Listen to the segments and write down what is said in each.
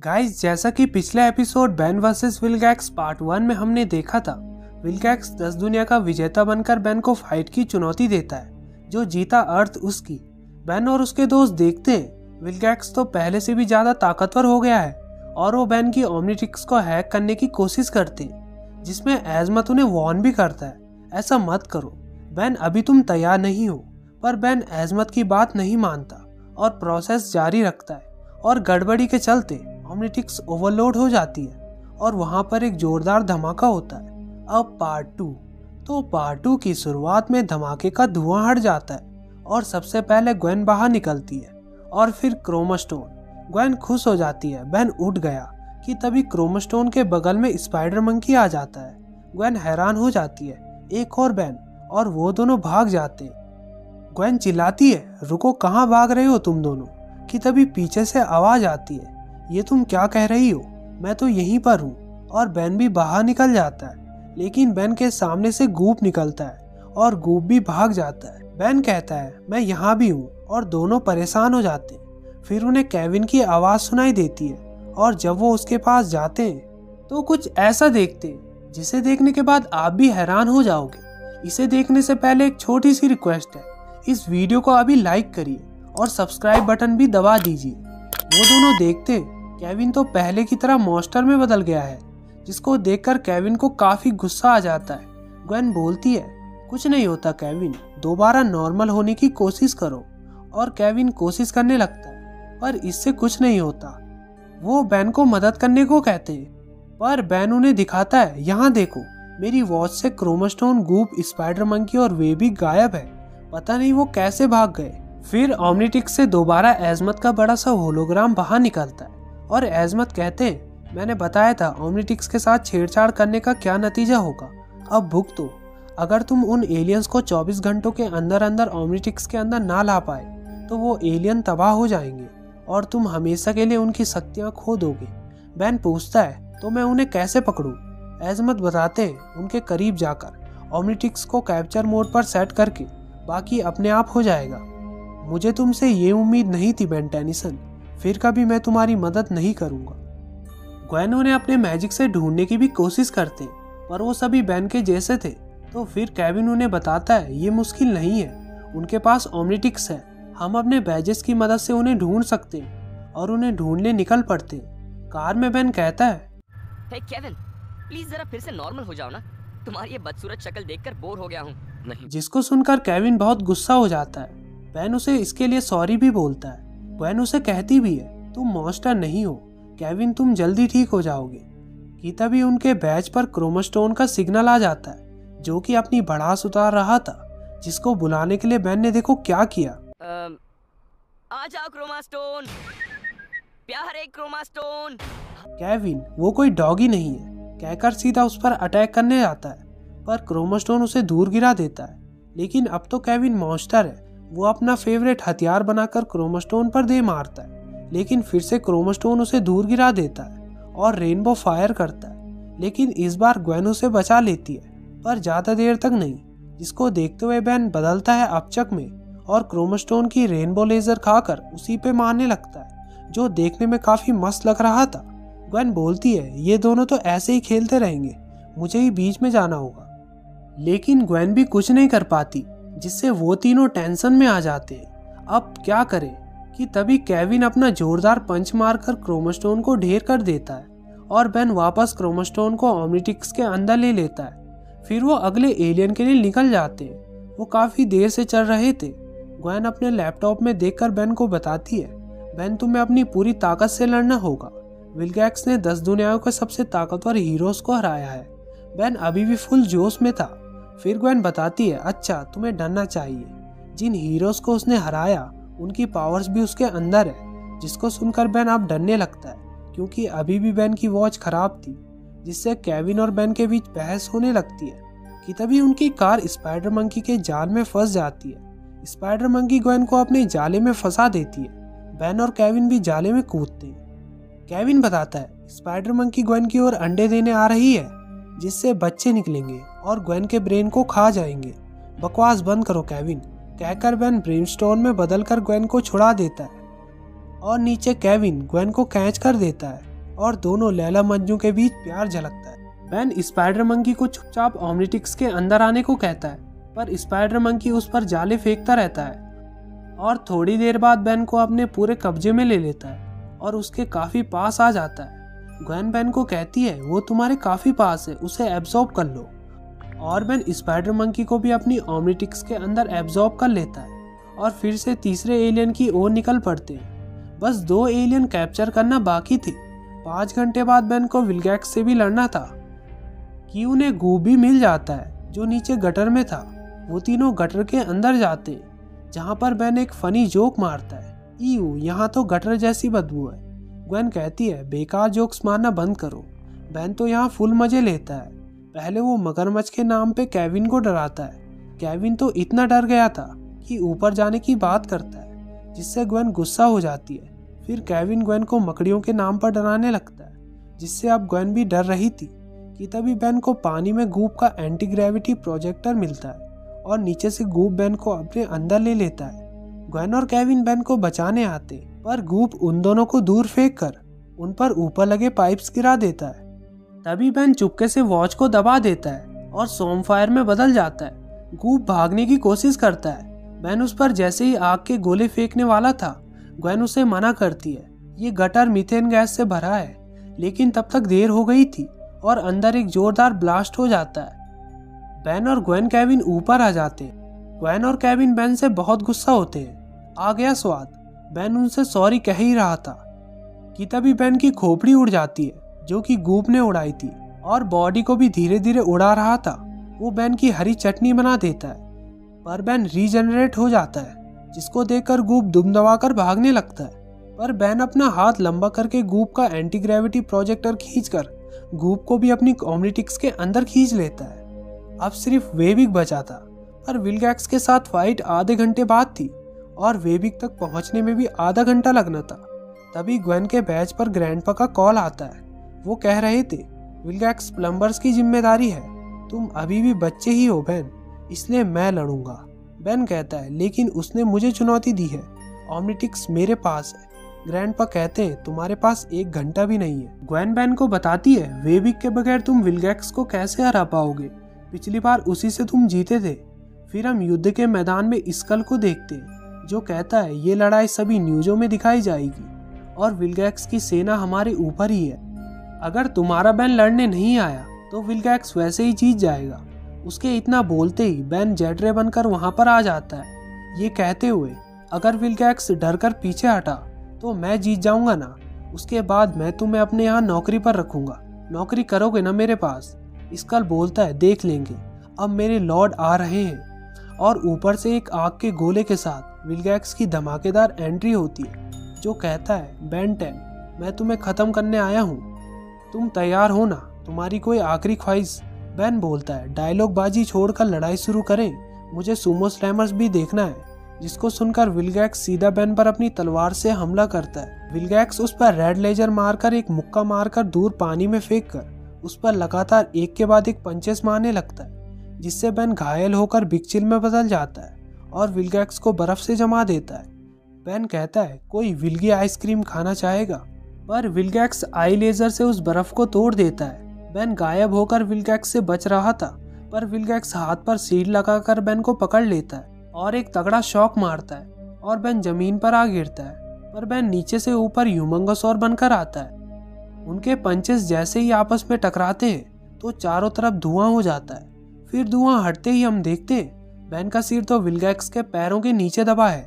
Guys, जैसा कि पिछले episode Ben versus Vilgax part 1 में हमने देखा था, विलगैक्स 10 दुनिया का विजेता बनकर बैन को फाइट की चुनौती देता है। जो जीता अर्थ उसकी। बैन और उसके दोस्त देखते हैं विलगैक्स तो पहले से भी ज़्यादा ताकतवर हो गया है और वो बैन की ओमनीट्रिक्स को हैक करने की कोशिश करते हैं, जिसमें एज़मथ उन्हें वार्न भी करता है, ऐसा मत करो बैन, अभी तुम तैयार नहीं हो। पर बैन एज़मथ की बात नहीं मानता और प्रोसेस जारी रखता है और गड़बड़ी के चलते ओमनीट्रिक्स ओवरलोड हो जाती है और वहाँ पर एक जोरदार धमाका होता है। अब पार्ट 2। तो पार्ट 2 की शुरुआत में धमाके का धुआं हट जाता है और सबसे पहले ग्वेन बाहर निकलती है और फिर क्रोमास्टोन। ग्वेन खुश हो जाती है, बैन उठ गया कि तभी क्रोमास्टोन के बगल में स्पाइडर मंकी आ जाता है। ग्वेन हैरान हो जाती है, एक और बैन, और वो दोनों भाग जाते हैं। ग्वेन चिल्लाती है, रुको कहाँ भाग रहे हो तुम दोनों, कि तभी पीछे से आवाज़ आती है, ये तुम क्या कह रही हो, मैं तो यहीं पर हूँ। और बैन भी बाहर निकल जाता है, लेकिन बैन के सामने से गूप निकलता है और गूप भी भाग जाता है। बैन कहता है मैं यहाँ भी हूँ और दोनों परेशान हो जाते हैं। फिर उन्हें केविन की आवाज़ सुनाई देती है और जब वो उसके पास जाते हैं तो कुछ ऐसा देखते हैं जिसे देखने के बाद आप भी हैरान हो जाओगे। इसे देखने से पहले एक छोटी सी रिक्वेस्ट है, इस वीडियो को अभी लाइक करिए और सब्सक्राइब बटन भी दबा दीजिए। वो दोनों देखते केविन तो पहले की तरह मॉन्स्टर में बदल गया है, जिसको देखकर केविन को काफ़ी गुस्सा आ जाता है। ग्वेन बोलती है, कुछ नहीं होता केविन, दोबारा नॉर्मल होने की कोशिश करो। और केविन कोशिश करने लगता है पर इससे कुछ नहीं होता। वो बैन को मदद करने को कहते हैं पर बैन उन्हें दिखाता है, यहाँ देखो मेरी वॉच से क्रोमास्टोन, गूप, स्पाइडर मंकी और वेबिग गायब है, पता नहीं वो कैसे भाग गए। फिर ओमनीट्रिक्स से दोबारा एज़मथ का बड़ा सा होलोग्राम बाहर निकलता है और एज़मथ कहते हैं, मैंने बताया था ओमनीट्रिक्स के साथ छेड़छाड़ करने का क्या नतीजा होगा, अब भुगतो। अगर तुम उन एलियंस को 24 घंटों के अंदर अंदर ओमनीट्रिक्स के अंदर ना ला पाए तो वो एलियन तबाह हो जाएंगे और तुम हमेशा के लिए उनकी शक्तियाँ खो दोगे। बैन पूछता है, तो मैं उन्हें कैसे पकड़ूँ? एज़मथ बताते हैं, उनके करीब जाकर ओमनीट्रिक्स को कैप्चर मोड पर सेट करके, बाकी अपने आप हो जाएगा। मुझे तुमसे ये उम्मीद नहीं थी बेन टेनिसन, फिर कभी मैं तुम्हारी मदद नहीं करूँगा। ग्वेन उन्हें अपने मैजिक से ढूंढने की भी कोशिश करते पर वो सभी बैन के जैसे थे। तो फिर केविन उन्हें बताता है, ये मुश्किल नहीं है, उनके पास ओमनीट्रिक्स है, हम अपने बैजेस की मदद से उन्हें ढूंढ सकते हैं। और उन्हें ढूंढने निकल पड़ते। कार में बैन कहता है, हे केविन, प्लीज जरा फिर से नॉर्मल हो जाओ ना, तुम्हारी ये बदसूरत शक्ल देखकर बोर हो गया हूँ। जिसको सुनकर केविन बहुत गुस्सा हो जाता है। बैन उसे इसके लिए सॉरी भी बोलता है। बैन उसे कहती भी है, तुम मॉन्स्टर नहीं हो केविन, तुम जल्दी ठीक हो जाओगे। कि तभी उनके बैच पर क्रोमास्टोन का सिग्नल आ जाता है, जो कि अपनी भड़ास उतार रहा था, जिसको बुलाने के लिए बैन ने देखो क्या किया। आ जाओ क्रोमास्टोन, प्यारे क्रोमास्टोन। केविन वो कोई डॉगी नहीं है कहकर सीधा उस पर अटैक करने जाता है पर क्रोमास्टोन उसे दूर गिरा देता है। लेकिन अब तो केविन मॉन्स्टर है, वो अपना फेवरेट हथियार बनाकर क्रोमास्टोन पर दे मारता है, लेकिन फिर से क्रोमास्टोन उसे दूर गिरा देता है और रेनबो फायर करता है। लेकिन इस बार ग्वेन उसे बचा लेती है पर ज़्यादा देर तक नहीं, जिसको देखते हुए बैन बदलता है अपचक में और क्रोमास्टोन की रेनबो लेज़र खाकर उसी पे मारने लगता है, जो देखने में काफ़ी मस्त लग रहा था। ग्वेन बोलती है, ये दोनों तो ऐसे ही खेलते रहेंगे, मुझे ही बीच में जाना होगा। लेकिन ग्वेन भी कुछ नहीं कर पाती, जिससे वो तीनों टेंशन में आ जाते हैं, अब क्या करें। कि तभी केविन अपना जोरदार पंच मारकर क्रोमास्टोन को ढेर कर देता है और बैन वापस क्रोमास्टोन को ओमनीट्रिक्स के अंदर ले लेता है। फिर वो अगले एलियन के लिए निकल जाते हैं। वो काफ़ी देर से चल रहे थे। ग्वेन अपने लैपटॉप में देखकर बैन को बताती है, बैन तुम्हें अपनी पूरी ताकत से लड़ना होगा, विलगैक्स ने 10 दुनियाओं के सबसे ताकतवर हीरोज को हराया है। बैन अभी भी फुल जोश में था। फिर ग्वेन बताती है, अच्छा तुम्हें डरना चाहिए, जिन हीरोज को उसने हराया उनकी पावर्स भी उसके अंदर है। जिसको सुनकर बैन अब डरने लगता है, क्योंकि अभी भी बैन की वॉच खराब थी, जिससे केविन और बैन के बीच बहस होने लगती है। कि तभी उनकी कार स्पाइडर मंकी के जाल में फंस जाती है। स्पाइडर मंकी ग्वेन को अपने जाले में फंसा देती है। बैन और केविन भी जाले में कूदते हैं। केविन बताता है, स्पाइडर मंकी ग्वेन की ओर अंडे देने आ रही है, जिससे बच्चे निकलेंगे और ग्वेन के ब्रेन को खा जाएंगे। बकवास बंद करो केविन कहकर बैन ब्रेनस्टोन में बदलकर ग्वेन को छुड़ा देता है। और नीचे केविन ग्वेन को कैच कर देता है और दोनों लैला मंजू के बीच प्यार झलकता है। बेन स्पाइडर मंकी को चुपचाप ओमनिट्रिक्स के अंदर आने को कहता है, पर स्पाइडर मंकी उस पर जाले फेंकता रहता है और थोड़ी देर बाद बेन को अपने पूरे कब्जे में ले लेता है और उसके काफ़ी पास आ जाता है। ग्वेन बेन को कहती है वो तुम्हारे काफ़ी पास है, उसे एब्जॉर्ब कर लो, और बेन स्पाइडर मंकी को भी अपनी ओमनिट्रिक्स के अंदर एब्जॉर्ब कर लेता है और फिर से तीसरे एलियन की ओर निकल पड़ते हैं। बस 2 एलियन कैप्चर करना बाकी थे। 5 घंटे बाद बेन को विलगैक्स से भी लड़ना था कि उन्हें गूप भी मिल जाता है जो नीचे गटर में था। वो तीनों गटर के अंदर जाते हैं जहाँ पर बेन एक फनी जोक मारता है, ईयू यहाँ तो गटर जैसी बदबू है। ग्वेन कहती है बेकार जोक्स मारना बंद करो, बेन तो यहाँ फुल मजे लेता है। पहले वो मगरमच्छ के नाम पे केविन को डराता है, केविन तो इतना डर गया था कि ऊपर जाने की बात करता है, जिससे ग्वेन गुस्सा हो जाती है। फिर केविन ग्वेन को मकड़ियों के नाम पर डराने लगता है, जिससे अब ग्वेन भी डर रही थी कि तभी बेन को पानी में गूप का एंटी ग्रेविटी प्रोजेक्टर मिलता है और नीचे से गूप बेन को अपने अंदर ले लेता है। ग्वेन और केविन बेन को बचाने आते पर गूप उन दोनों को दूर फेंक कर उन पर ऊपर लगे पाइप्स गिरा देता है। तभी बेन चुपके से वॉच को दबा देता है और सोमफायर में बदल जाता है। गूप भागने की कोशिश करता है, बेन उस पर जैसे ही आग के गोले फेंकने वाला था, ग्वेन उसे मना करती है, ये गटर मीथेन गैस से भरा है। लेकिन तब तक देर हो गई थी और अंदर एक जोरदार ब्लास्ट हो जाता है। बेन और ग्वेन केविन ऊपर आ जाते हैं। ग्वेन और केविन बेन से बहुत गुस्सा होते हैं, आ गया स्वाद। बेन उनसे सॉरी कह ही रहा था कि तभी बेन की खोपड़ी उड़ जाती है जो कि गूप ने उड़ाई थी, और बॉडी को भी धीरे धीरे उड़ा रहा था। वो बेन की हरी चटनी बना देता है, पर बेन रीजनरेट हो जाता है, जिसको देखकर गूप दुम दबा कर भागने लगता है। पर बेन अपना हाथ लंबा करके गूप का एंटी ग्रेविटी प्रोजेक्टर खींचकर गूप को भी अपनी ओमनिट्रिक्स के अंदर खींच लेता है। अब सिर्फ वेबिग बचा था, पर विलगैक्स के साथ फाइट आधे घंटे बाद थी और वेबिग तक पहुंचने में भी आधा घंटा लगना था। तभी ग्वेन के बैच पर ग्रैंडपा का कॉल आता है। वो कह रहे थे विलगैक्स प्लम्बर्स की जिम्मेदारी है, तुम अभी भी बच्चे ही हो बेन, इसलिए मैं लड़ूंगा। बेन कहता है लेकिन उसने मुझे चुनौती दी है, ओमनिट्रिक्स मेरे पास है। ग्रैंडपा कहते हैं तुम्हारे पास 1 घंटा भी नहीं है। ग्वेन बेन को बताती है वेबिग के बगैर तुम विलगैक्स को कैसे हरा पाओगे, पिछली बार उसी से तुम जीते थे। फिर हम युद्ध के मैदान में स्कल को देखते हैं जो कहता है ये लड़ाई सभी न्यूज़ों में दिखाई जाएगी और विलगैक्स की सेना हमारे ऊपर ही है। अगर तुम्हारा बेन लड़ने नहीं आया तो विलगैक्स वैसे ही जीत जाएगा। उसके इतना बोलते ही बेन जेटरे बनकर वहाँ पर आ जाता है, ये कहते हुए अगर विलगैक्स डर कर पीछे हटा तो मैं जीत जाऊँगा ना, उसके बाद मैं तुम्हें अपने यहाँ नौकरी पर रखूँगा, नौकरी करोगे ना मेरे पास। स्कल बोलता है देख लेंगे, अब मेरे लॉर्ड आ रहे हैं। और ऊपर से एक आग के गोले के साथ विलगैक्स की धमाकेदार एंट्री होती है जो कहता है बेन 10 मैं तुम्हें ख़त्म करने आया हूँ, तुम तैयार हो ना, तुम्हारी कोई आखिरी ख्वाहिश। बेन बोलता है डायलॉग बाजी छोड़कर लड़ाई शुरू करें, मुझे सुमो स्लैमर्स भी देखना है। जिसको सुनकर विलगैक्स सीधा बेन पर अपनी तलवार से हमला करता है। विलगैक्स उस पर रेड लेजर मारकर एक मुक्का मारकर दूर पानी में फेंक कर उस पर लगातार एक के बाद एक पंचेस मारने लगता है, जिससे बेन घायल होकर बिगचिल में बदल जाता है और विलगैक्स को बर्फ से जमा देता है। बेन कहता है कोई विल्गी आइसक्रीम खाना चाहेगा, पर विलगैक्स आई लेजर से उस बर्फ को तोड़ देता है। बेन गायब होकर विलगैक्स से बच रहा था, पर विलगैक्स हाथ पर सीट लगाकर बेन को पकड़ लेता है और एक तगड़ा शॉक मारता है और बेन जमीन पर आ गिरता है। पर बेन नीचे से ऊपर ह्यूमंगोसॉर बनकर आता है। उनके पंचेस जैसे ही आपस में टकराते हैं तो चारों तरफ धुआं हो जाता है। फिर धुआं हटते ही हम देखते हैं बेन का सिर तो विलगैक्स के पैरों के नीचे दबा है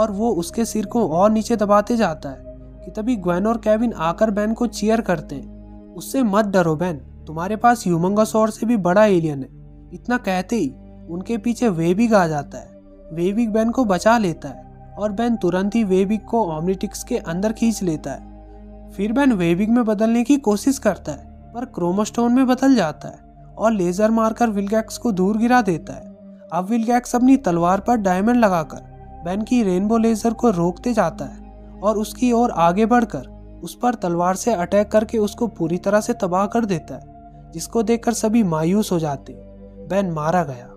और वो उसके सिर को और नीचे दबाते जाता है कि तभी ग्वेन और केविन आकर बेन को चीयर करते हैं। उससे मत डरो बेन, तुम्हारे पास ह्यूमंगोसॉर से भी बड़ा एलियन है। इतना कहते ही उनके पीछे वेबिग आ जाता है। वेबिग बेन को बचा लेता है और बेन तुरंत ही वेबिग को ओमनिट्रिक्स के अंदर खींच लेता है। फिर बेन वेबिग में बदलने की कोशिश करता है, पर क्रोमास्टोन में बदल जाता है और लेजर मारकर विलगैक्स को दूर गिरा देता है। अब विलगैक्स अपनी तलवार पर डायमंड लगाकर बेन की रेनबो लेजर को रोकते जाता है और उसकी ओर आगे बढ़कर उस पर तलवार से अटैक करके उसको पूरी तरह से तबाह कर देता है, जिसको देखकर सभी मायूस हो जाते। बेन मारा गया।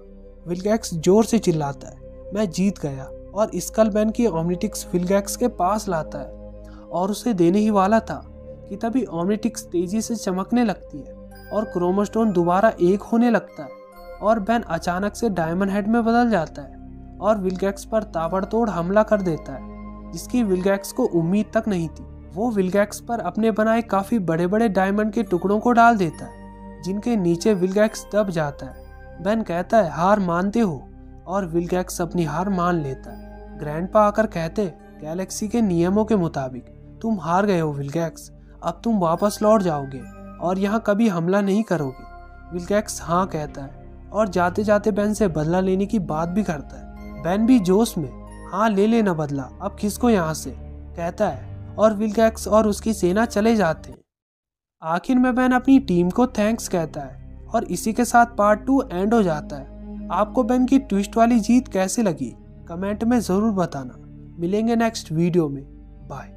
विलगैक्स जोर से चिल्लाता है मैं जीत गया और स्कल बेन की ओमनिट्रिक्स विलगैक्स के पास लाता है। और उसे देने ही वाला था कि तभी ओमनिट्रिक्स तेजी से चमकने लगती है और क्रोमास्टोन दोबारा एक होने लगता है और बेन अचानक से डायमंड हेड में बदल जाता है और विलगैक्स पर ताबड़तोड़ हमला कर देता है, जिसकी विलगैक्स को उम्मीद तक नहीं थी। वो विलगैक्स पर अपने बनाए काफ़ी बड़े बड़े डायमंड के टुकड़ों को डाल देता है, जिनके नीचे विलगैक्स दब जाता है। बेन कहता है, हार मानते हो, और विलगैक्स अपनी हार मान लेता है। ग्रैंडपा आकर कहते, गैलेक्सी के नियमों के मुताबिक तुम हार गए हो विलगैक्स, अब तुम वापस लौट जाओगे और यहाँ कभी हमला नहीं करोगे। विलगैक्स हाँ कहता है और जाते जाते बेन से बदला लेने की बात भी करता है। बेन भी जोश में, हाँ ले लेना बदला, अब खिसको यहाँ से, कहता है और विलगैक्स और उसकी सेना चले जाते हैं। आखिर में बेन अपनी टीम को थैंक्स कहता है और इसी के साथ पार्ट 2 एंड हो जाता है। आपको बेन की ट्विस्ट वाली जीत कैसे लगी, कमेंट में ज़रूर बताना। मिलेंगे नेक्स्ट वीडियो में, बाय।